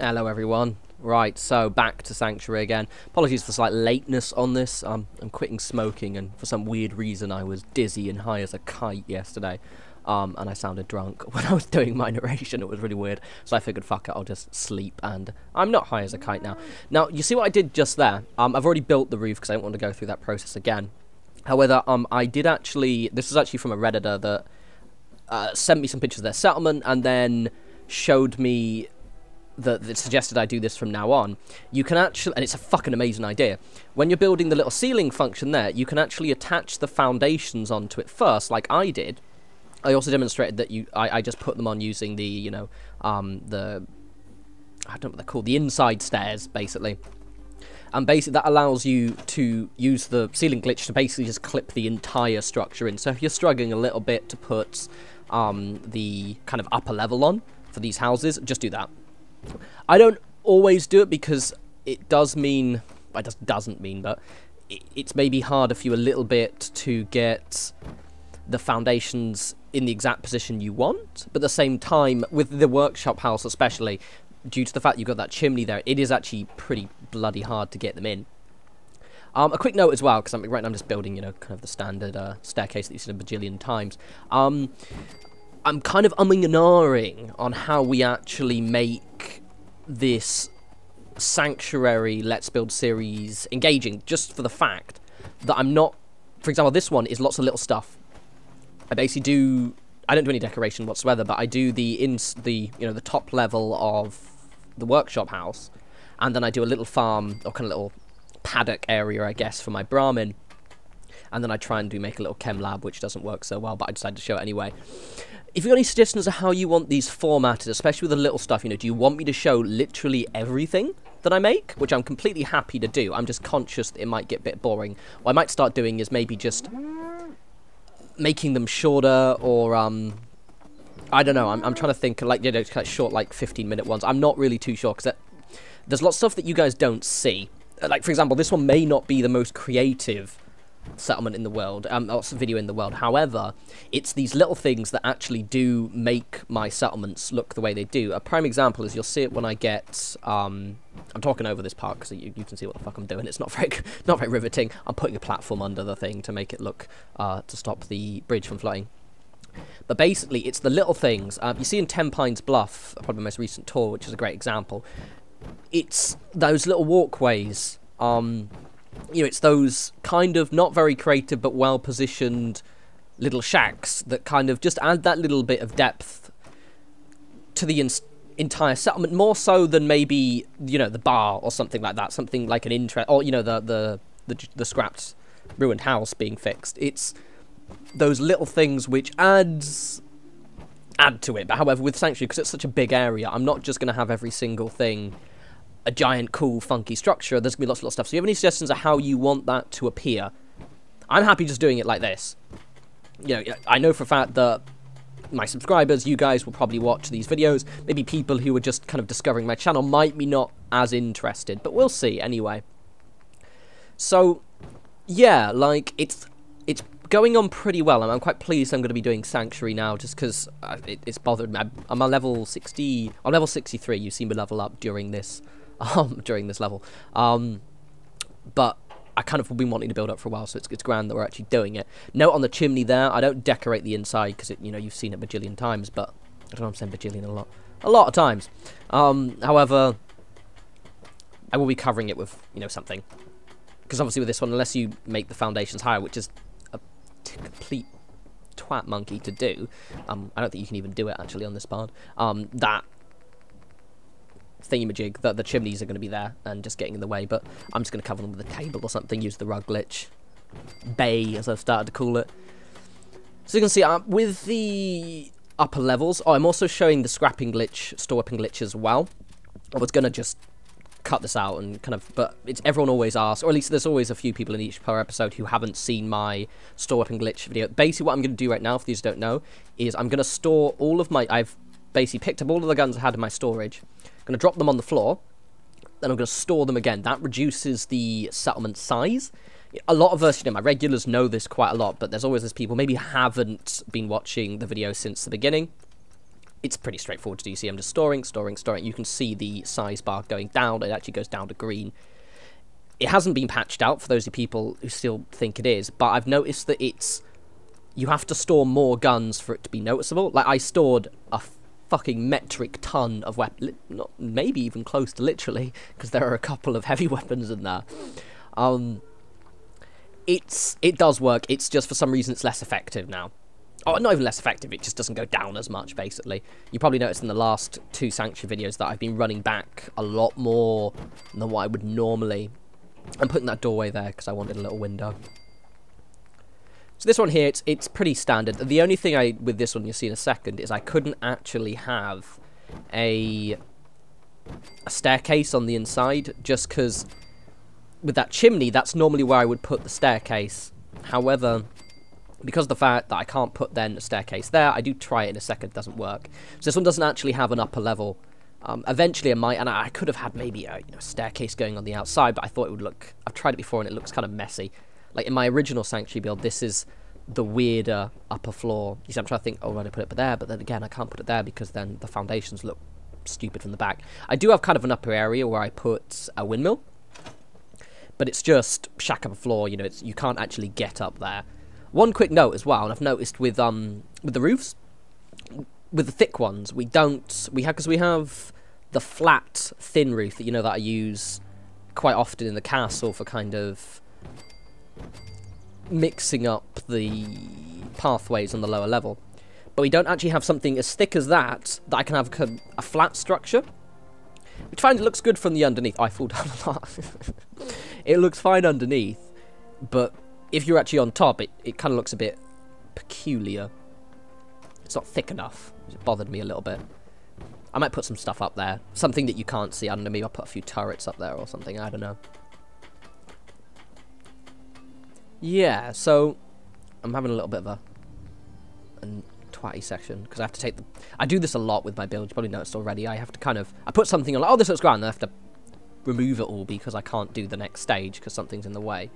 Hello everyone. Right, so back to Sanctuary again. Apologies for the slight lateness on this. I'm quitting smoking, and for some weird reason I was dizzy and high as a kite yesterday. And I sounded drunk when I was doing my narration. It was really weird. So I figured, fuck it, I'll just sleep, and I'm not high as a kite now. Now, you see what I did just there? I've already built the roof because I don't want to go through that process again. However, I did actually... This is actually from a Redditor that sent me some pictures of their settlement and then showed me... that suggested I do this from now on. You can actually, and it's a fucking amazing idea, when you're building the little ceiling function there, you can actually attach the foundations onto it first, like I did. I also demonstrated that I just put them on using the, you know, I don't know what they're called, the inside stairs, basically. And basically that allows you to use the ceiling glitch to basically just clip the entire structure in. So if you're struggling a little bit to put the kind of upper level on for these houses, just do that. I don't always do it because it does mean, well, it just doesn't mean, but it's maybe hard if you're a little bit to get the foundations in the exact position you want. But at the same time, with the workshop house especially, due to the fact you've got that chimney there, it is actually pretty bloody hard to get them in. A quick note as well, because right now I'm just building, you know, kind of the standard staircase that you've seen a bajillion times. I'm kind of umming and ahhing on how we actually make this Sanctuary Let's Build series engaging, just for the fact that I'm not... For example, this one is lots of little stuff. I basically do... I don't do any decoration whatsoever, but I do the top level of the workshop house, and then I do a little farm, or kind of little paddock area, I guess, for my Brahmin, and then I try and make a little chem lab, which doesn't work so well, but I decided to show it anyway. If you've got any suggestions of how you want these formatted, especially with the little stuff, you know, do you want me to show literally everything that I make? Which I'm completely happy to do. I'm just conscious that it might get a bit boring. What I might start doing is maybe just making them shorter, or, I don't know, I'm trying to think, like, you know, kind of short, like, 15-minute ones. I'm not really too sure, because there's lots of stuff that you guys don't see. Like, for example, this one may not be the most creative settlement in the world, video in the world. However, it's these little things that actually do make my settlements look the way they do. A prime example is, you'll see it when I get, I'm talking over this part because you can see what the fuck I'm doing. It's not very riveting. I'm putting a platform under the thing to make it look, to stop the bridge from flooding. But basically, it's the little things. You see in Ten Pines Bluff, probably the most recent tour, which is a great example, it's those little walkways, you know, it's those kind of not very creative but well-positioned little shacks that kind of just add that little bit of depth to the entire settlement, more so than maybe, you know, the bar or something like that, something like an interest, or, you know, the scrapped ruined house being fixed. It's those little things which add to it. But however, with Sanctuary, because it's such a big area, I'm not just going to have every single thing a giant, cool, funky structure. There's going to be lots and lots of stuff. So if you have any suggestions of how you want that to appear, I'm happy just doing it like this. You know, I know for a fact that my subscribers, you guys, will probably watch these videos. Maybe people who are just kind of discovering my channel might be not as interested, but we'll see anyway. So, yeah, like, it's going on pretty well, and I'm quite pleased I'm going to be doing Sanctuary now, just because it's bothered me. I'm on level 60... I'm level 63. You see me level up during this... level. But I kind of been wanting to build up for a while, so it's grand that we're actually doing it. Note on the chimney there, I don't decorate the inside because, you know, you've seen it bajillion times, but I don't know, I'm saying bajillion a lot of times. However, I will be covering it with, you know, something. Because obviously with this one, unless you make the foundations higher, which is a complete twat monkey to do, I don't think you can even do it actually on this part, that thingamajig, that the chimneys are going to be there and just getting in the way. But I'm just going to cover them with a table or something, use the rug glitch bay, as I've started to call it. So you can see with the upper levels, I'm also showing the scrapping glitch, store whipping glitch as well. I was going to just cut this out and kind of, but it's, everyone always asks, or at least there's always a few people in each per episode who haven't seen my store whipping glitch video. Basically what I'm going to do right now, if these don't know, is I'm going to store all of my, I've basically picked up all of the guns I had in my storage. I'm going to drop them on the floor, then I'm going to store them again. That reduces the settlement size. A lot of us, you know, my regulars know this quite a lot, but there's always these people maybe haven't been watching the video since the beginning. it's pretty straightforward to do. You see I'm just storing. You can see the size bar going down. It actually goes down to green. It hasn't been patched out for those people who still think it is, but I've noticed that it's... You have to store more guns for it to be noticeable. Like, I stored a fucking metric ton of weapons, not maybe even close to literally, because there are a couple of heavy weapons in there. It does work. It's just for some reason it's less effective now. Oh, not even less effective, it just doesn't go down as much, basically. You probably noticed in the last 2 Sanctuary videos that I've been running back a lot more than what I would normally. I'm putting that doorway there because I wanted a little window. So this one here, it's pretty standard. The only thing with this one, you'll see in a second, is I couldn't actually have a staircase on the inside, just because with that chimney, that's normally where I would put the staircase. However, because of the fact that I can't put then a staircase there, I do try it in a second, it doesn't work. So this one doesn't actually have an upper level. Eventually I might, and I could have had maybe a staircase going on the outside, but I thought it would look, I've tried it before and it looks kind of messy. Like in my original Sanctuary build, this is the weirder upper floor. You see, I'm trying to think, oh, I'm going to put it there, but then again, I can't put it there because then the foundations look stupid from the back. I do have kind of an upper area where I put a windmill, but it's just shack up a floor. You know, you can't actually get up there. One quick note as well, and I've noticed with the roofs, with the thick ones, we have the flat thin roof that that I use quite often in the castle for kind of mixing up the pathways on the lower level, but we don't actually have something as thick as that I can have a flat structure, which I find it looks good from the underneath. I fall down a lot. It looks fine underneath, but if you're actually on top, it kind of looks a bit peculiar. It's not thick enough. It bothered me a little bit. I might put some stuff up there, something that you can't see under me. I'll put a few turrets up there or something, I don't know. Yeah, so I'm having a little bit of a twatty section because I have to take the... I do this a lot with my build, you probably noticed already. I have to kind of... I put something on, like, oh, this looks grand, and I have to remove it all because I can't do the next stage because something's in the way.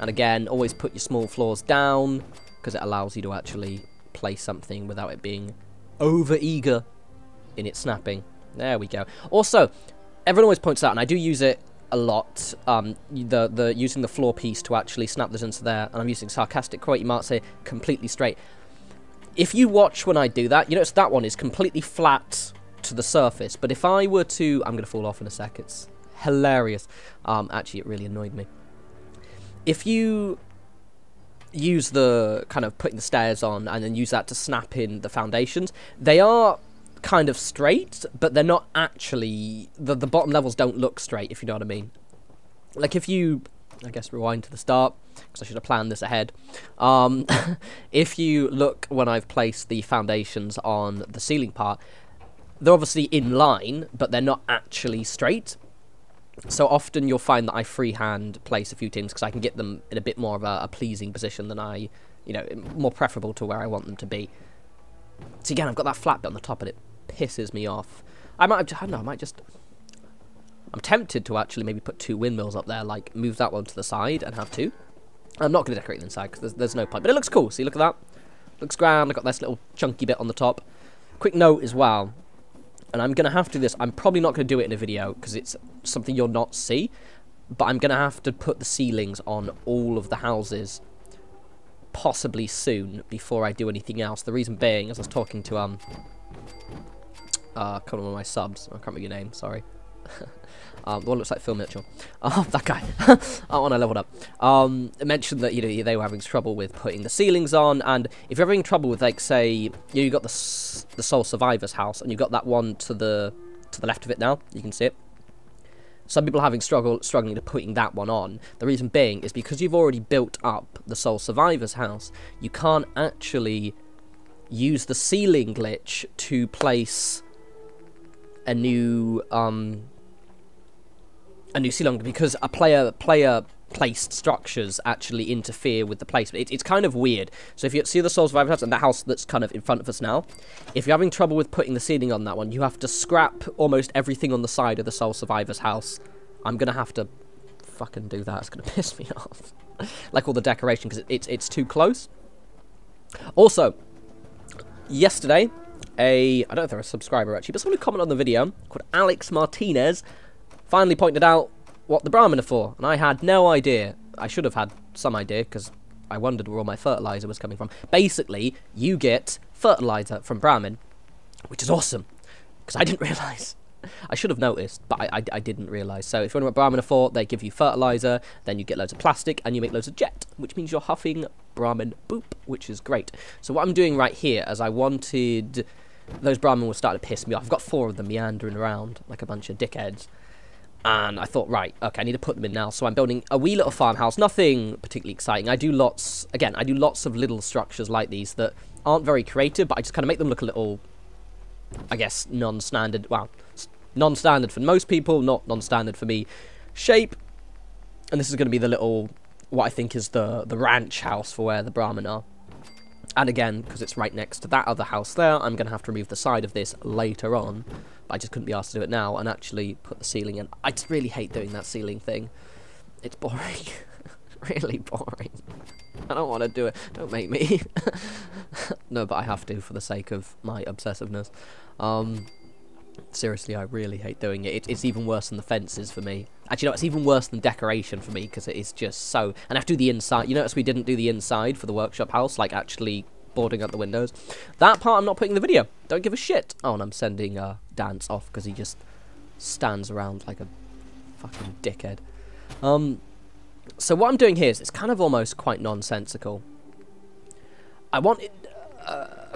And again, always put your small floors down because it allows you to actually place something without it being over-eager in its snapping. There we go. Also, everyone always points out, and I do use it a lot, using the floor piece to actually snap this into there, and I'm using sarcastic quote, you might say, completely straight. If you watch when I do that, you notice that one is completely flat to the surface, but if I were to... I'm going to fall off in a sec, it's hilarious. Actually, it really annoyed me. If you use the kind of putting the stairs on and then use that to snap in the foundations, they are kind of straight, but they're not actually... the bottom levels don't look straight, if you know what I mean. Like if you, I guess, rewind to the start, because I should have planned this ahead. If you look when I've placed the foundations on the ceiling part, they're obviously in line, but they're not actually straight. So often you'll find that I freehand place a few things because I can get them in a bit more of a pleasing position than I, more preferable to where I want them to be. So again, I've got that flat bit on the top and it pisses me off. I'm tempted to actually maybe put 2 windmills up there, like move that one to the side and have 2. I'm not going to decorate the inside because there's no point, but it looks cool. See, look at that. Looks grand. I've got this little chunky bit on the top. Quick note as well. And I'm going to have to do this. I'm probably not going to do it in a video because it's something you'll not see. But I'm going to have to put the ceilings on all of the houses possibly soon before I do anything else. The reason being, as I was talking to one of my subs. I can't remember your name, sorry. The one looks like Phil Mitchell. Oh, that guy. That one I leveled up. It mentioned that, they were having trouble with putting the ceilings on, and if you're having trouble with, like, say, you've got the Sole Survivor's house, and you've got that one to the left of it now. You can see it. Some people are having struggling to putting that one on. The reason being is because you've already built up the Sole Survivor's house, you can't actually use the ceiling glitch to place a new ceiling, because a player placed structures actually interfere with the placement. It's kind of weird. So if you see the Sole Survivor house and the house that's kind of in front of us now, if you're having trouble with putting the ceiling on that one, you have to scrap almost everything on the side of the Sole Survivor's house. I'm gonna have to fucking do that. It's gonna piss me off. Like all the decoration, because it's too close. Also, yesterday a, I don't know if they're a subscriber actually, but someone who commented on the video called Alex Martinez finally pointed out what the Brahmin are for, and I had no idea. I should have had some idea because I wondered where all my fertilizer was coming from. Basically, you get fertilizer from Brahmin, which is awesome because I didn't realize. I should have noticed, but I didn't realise. So if you wonder what Brahmin are for, they give you fertiliser, then you get loads of plastic, and you make loads of jet, which means you're huffing Brahmin boop, which is great. So what I'm doing right here is I wanted... Those Brahmin were starting to piss me off. I've got four of them meandering around like a bunch of dickheads. And I thought, right, okay, I need to put them in now. So I'm building a wee little farmhouse, nothing particularly exciting. I do lots... Again, I do lots of little structures like these that aren't very creative, but I just kind of make them look a little... I guess, non-standard... Well... non-standard for most people, not non-standard for me, shape. And this is going to be the little, what I think is the ranch house for where the Brahmin are. And again, because it's right next to that other house there, I'm going to have to remove the side of this later on. But I just couldn't be asked to do it now and actually put the ceiling in. I just really hate doing that ceiling thing. It's boring. Really boring. I don't want to do it. Don't make me. No, but I have to for the sake of my obsessiveness. Seriously, I really hate doing it. It's even worse than the fences for me. Actually, no, it's even worse than decoration for me because it is just so... And I have to do the inside. You notice we didn't do the inside for the workshop house, like actually boarding up the windows. That part I'm not putting in the video. Don't give a shit. Oh, and I'm sending Dance off because he just stands around like a fucking dickhead. So what I'm doing here is it's kind of almost quite nonsensical. I wanted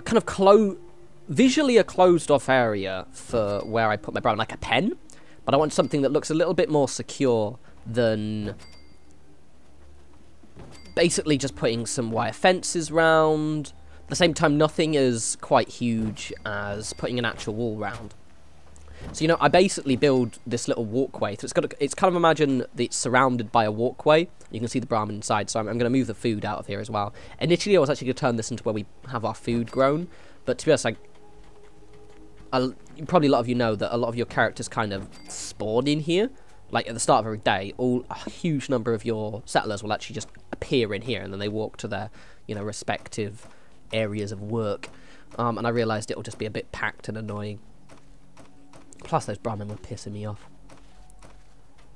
kind of close... Visually a closed-off area for where I put my Brahmin, like a pen. But I want something that looks a little bit more secure than basically just putting some wire fences round. At the same time, nothing is quite huge as putting an actual wall round. So, you know, I basically build this little walkway. So it's kind of imagine that it's surrounded by a walkway. You can see the Brahmin inside, so I'm going to move the food out of here as well. Initially, I was actually going to turn this into where we have our food grown. But to be honest, probably a lot of you know that a lot of your characters kind of spawn in here. Like at the start of every day, a huge number of your settlers will actually just appear in here, and then they walk to their, you know, respective areas of work. And I realised it will just be a bit packed and annoying. Plus, those Brahmin were pissing me off.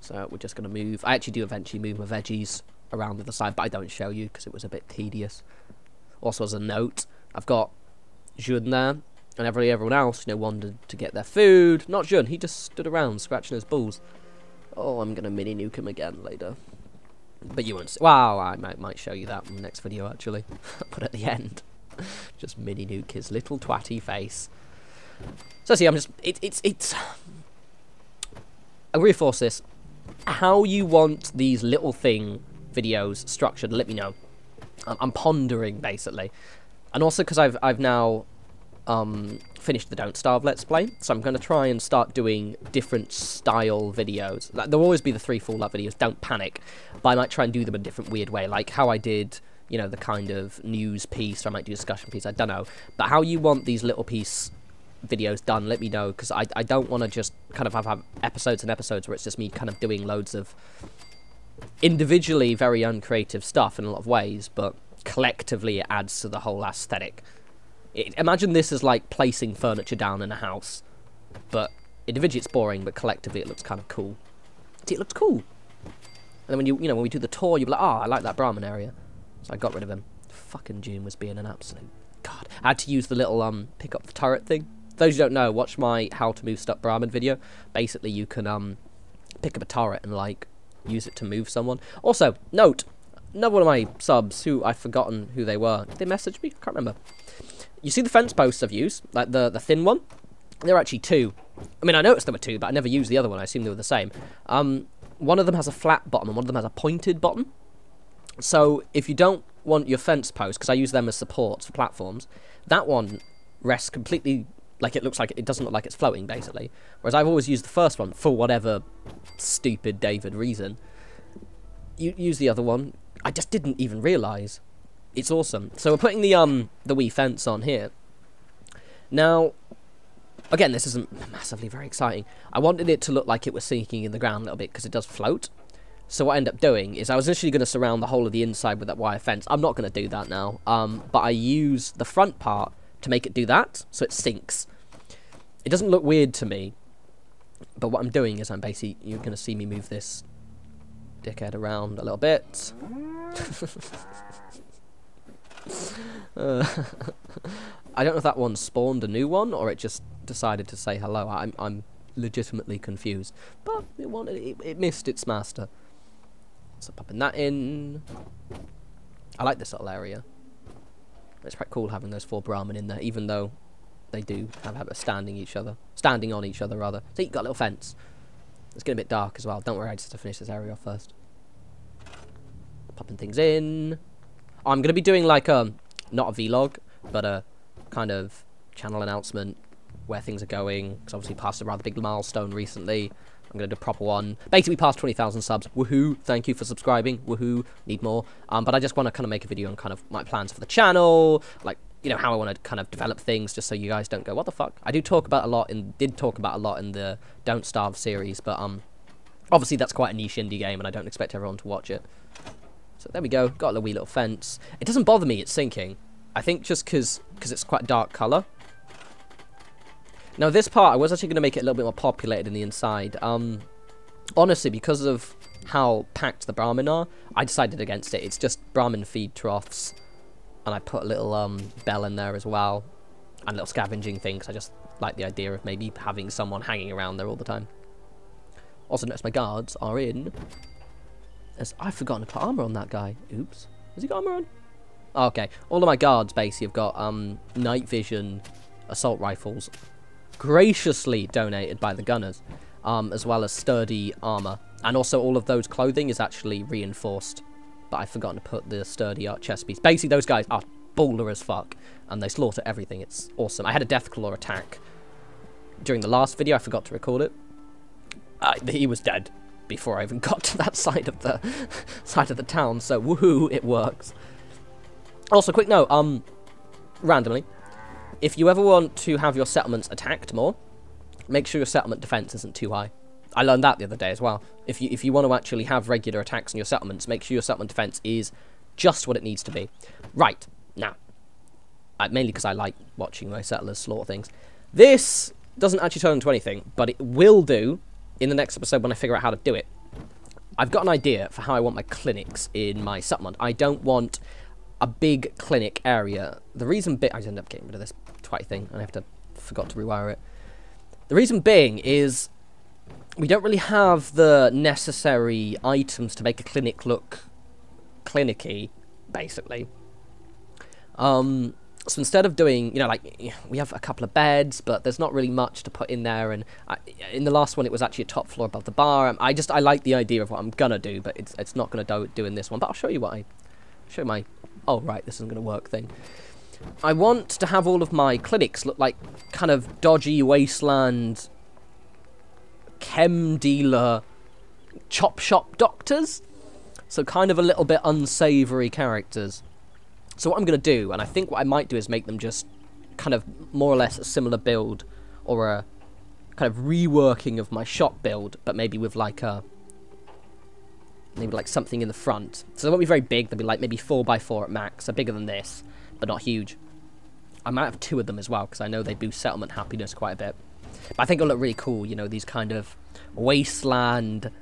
So we're just going to move. I actually do eventually move my veggies around to the side, but I don't show you because it was a bit tedious. Also, as a note, I've got Jun there. And everyone else, you know, wandered to get their food. Not Jun, he just stood around scratching his balls. Oh, I'm going to mini-nuke him again later. But you won't see. Well, I might show you that in the next video, actually. But at the end, just mini-nuke his little twatty face. So, see, I'm just... I'll reinforce this. How you want these little thing videos structured, let me know. I'm pondering, basically. And also, because I've now... finished the Don't Starve Let's Play, so I'm going to try and start doing different style videos. Like, there'll always be the 3 Fallout videos, don't panic, but I might try and do them in a different weird way, like how I did, you know, the kind of news piece, or I might do a discussion piece, I don't know. But how you want these little piece videos done, let me know, because I don't want to just kind of have episodes and episodes where it's just me kind of doing loads of individually very uncreative stuff in a lot of ways, but collectively it adds to the whole aesthetic. Imagine this as like placing furniture down in a house, but individually it's boring, but collectively it looks kind of cool. See, it looks cool. And then when you know, when we do the tour, you'll be like, ah, oh, I like that Brahmin area, so I got rid of him. Fucking June was being an absolute god. I had to use the little pick up the turret thing. For those who don't know, watch my how to move stuff Brahmin video. Basically, you can pick up a turret and like use it to move someone. Also, note, another one of my subs who I've forgotten who they were. Did they message me? I can't remember. You see the fence posts I've used, like the thin one? There are actually two. I mean, I noticed there were two, but I never used the other one. I assume they were the same. One of them has a flat bottom, and one of them has a pointed bottom. So if you don't want your fence post, because I use them as supports for platforms, that one rests completely, like it looks like, it doesn't look like it's floating, basically. Whereas I've always used the first one for whatever stupid David reason. You use the other one. I just didn't even realise. It's awesome. So we're putting the wee fence on here. Now, again, this isn't massively very exciting. I wanted it to look like it was sinking in the ground a little bit because it does float. So what I end up doing is I was initially going to surround the whole of the inside with that wire fence. I'm not going to do that now. But I use the front part to make it do that, so it syncs. It doesn't look weird to me, but what I'm doing is I'm basically, you're going to see me move this dickhead around a little bit. I don't know if that one spawned a new one or it just decided to say hello. I'm legitimately confused, but it wanted, it missed its master. So popping that in. I like this little area. It's quite cool having those four Brahmin in there, even though they do have a standing on each other rather. See, you got a little fence. It's getting a bit dark as well. Don't worry, I just have to finish this area off first. Popping things in. Oh, I'm gonna be doing like not a vlog, but a kind of channel announcement where things are going. Because obviously passed a rather big milestone recently. I'm gonna do a proper one. Basically past 20,000 subs. Woohoo! Thank you for subscribing. Woohoo! Need more. But I just want to kind of make a video on kind of my plans for the channel, like, you know, how I want to kind of develop things, just so you guys don't go, what the fuck? I do talk about a lot and did talk about a lot in the Don't Starve series, but obviously that's quite a niche indie game and I don't expect everyone to watch it. So there we go. Got a wee little fence. It doesn't bother me. It's sinking. I think just because it's quite a dark color. Now this part, I was actually going to make it a little bit more populated in the inside. Honestly, because of how packed the Brahmin are, I decided against it. It's just Brahmin feed troughs. And I put a little bell in there as well, and a little scavenging thing, because I just like the idea of maybe having someone hanging around there all the time. Also notice my guards are in. I've forgotten to put armor on that guy. Oops. Has he got armor on? Oh, okay. All of my guards basically have got night vision assault rifles, graciously donated by the gunners, as well as sturdy armor. And also all of those clothing is actually reinforced. But I've forgotten to put the sturdy art chest piece. Basically, those guys are baller as fuck, and they slaughter everything. It's awesome. I had a Deathclaw attack during the last video. I forgot to record it. He was dead before I even got to that side of the town. So woohoo, it works. Also, quick note. Randomly, if you ever want to have your settlements attacked more, make sure your settlement defense isn't too high. I learned that the other day as well. If you want to actually have regular attacks on your settlements, make sure your settlement defense is just what it needs to be. Right, now, mainly because I like watching my settlers slaughter things. This doesn't actually turn into anything, but it will do in the next episode when I figure out how to do it. I've got an idea for how I want my clinics in my settlement. I don't want a big clinic area. The reason I just ended up getting rid of this twat thing, and I forgot to rewire it. The reason being is we don't really have the necessary items to make a clinic look clinicky, basically. So instead of doing, you know, like, we have a couple of beds, but there's not really much to put in there. And in the last one, it was actually a top floor above the bar. I like the idea of what I'm gonna do, but it's not gonna do in this one. But I'll show you what my, oh, right, this isn't gonna work thing. I want to have all of my clinics look like kind of dodgy wasteland chem dealer chop shop doctors, so kind of a little bit unsavory characters. So what I'm going to do, and I think what I might do, is make them just kind of more or less a similar build, or a kind of reworking of my shop build, but maybe with like a something in the front. So they won't be very big. They'll be like maybe 4x4 at max, so bigger than this but not huge. I might have two of them as well, because I know they boost settlement happiness quite a bit. But I think it'll look really cool, you know, these kind of wasteland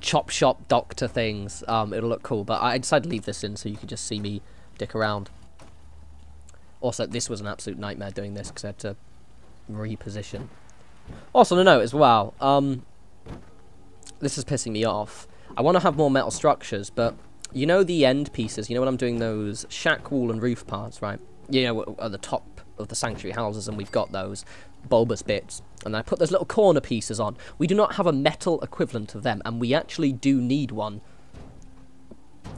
chop shop doctor things. It'll look cool, but I decided to leave this in so you could just see me dick around. Also, this was an absolute nightmare doing this, because I had to reposition. Also, no note as well, this is pissing me off. I want to have more metal structures, but you know the end pieces, you know when I'm doing those shack wall and roof parts, right? You know, at the top of the sanctuary houses, and we've got those bulbous bits, and I put those little corner pieces on. We do not have a metal equivalent of them, and we actually do need one.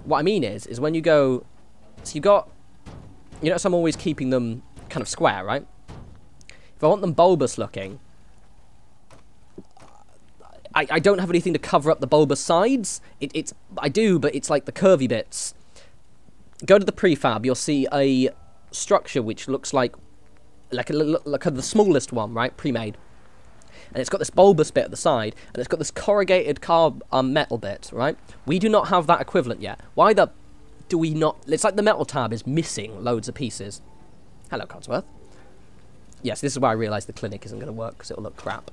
What I mean is when you go, so you got, you notice I'm always keeping them kind of square, right? If I want them bulbous looking, I don't have anything to cover up the bulbous sides. I do, but it's like the curvy bits. Go to the prefab, you'll see a structure which looks like the smallest one, right, pre-made, and it's got this bulbous bit at the side, and it's got this corrugated carb metal bit, right? We do not have that equivalent yet. Why the do we not? It's like the metal tab is missing loads of pieces. Hello, Codsworth. Yes, this is where I realised the clinic isn't going to work because it'll look crap.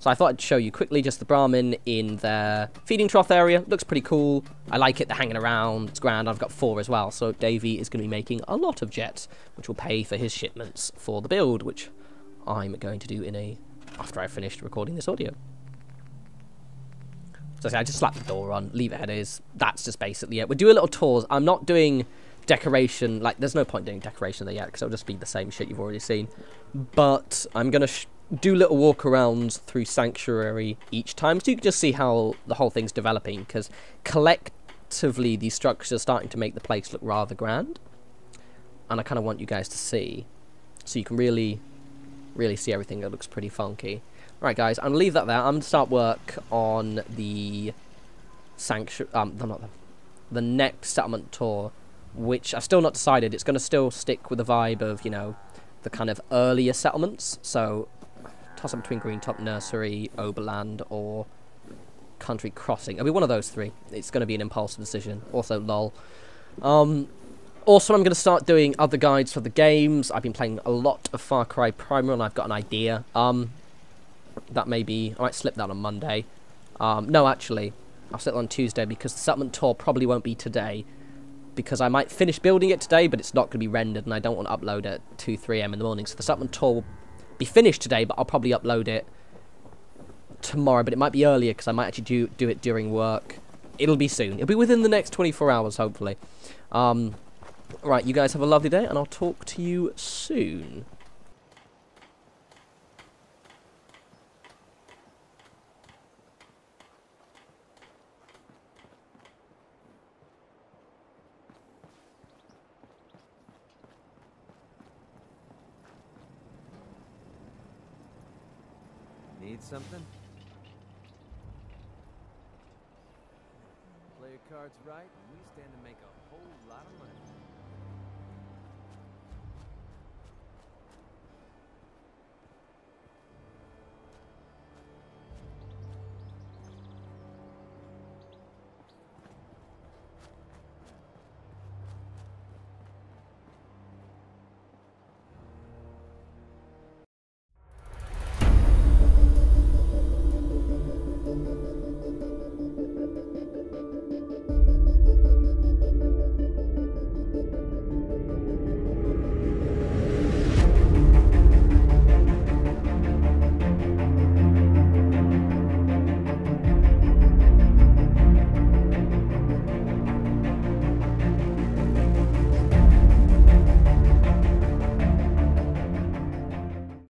So I thought I'd show you quickly just the Brahmin in their feeding trough area. Looks pretty cool. I like it. They're hanging around. It's grand. I've got 4 as well. So Davey is going to be making a lot of jets, which will pay for his shipments for the build, which I'm going to do in a... after I've finished recording this audio. So I just slap the door on, leave it as it is. That's just basically it. We'll do a little tours. I'm not doing decoration. Like, there's no point doing decoration there yet because it'll just be the same shit you've already seen. But I'm going to... do little walk-arounds through Sanctuary each time, so you can just see how the whole thing's developing, because collectively these structures are starting to make the place look rather grand, and I kind of want you guys to see, so you can really, really see everything. That looks pretty funky. Alright guys, I'm going to leave that there. I'm going to start work on the Sanctuary, the next settlement tour, which I've still not decided. It's going to still stick with the vibe of, you know, the kind of earlier settlements, so toss up between Green Top Nursery, Oberland, or Country Crossing. It'll be one of those three. It's going to be an impulsive decision. Also, lol. Also, I'm going to start doing other guides for the games. I've been playing a lot of Far Cry Primary, and I've got an idea. That may be... I might slip that on Monday. No, actually, I'll slip that on Tuesday, because the settlement tour probably won't be today, because I might finish building it today, but it's not going to be rendered, and I don't want to upload it at 2–3 AM in the morning. So the settlement tour will be finished today, but I'll probably upload it tomorrow, but it might be earlier because I might actually do it during work. It'll be soon. It'll be within the next 24 hours, hopefully. Right, you guys have a lovely day, and I'll talk to you soon. Need something? Play your cards right, and we stand to make a whole lot of money.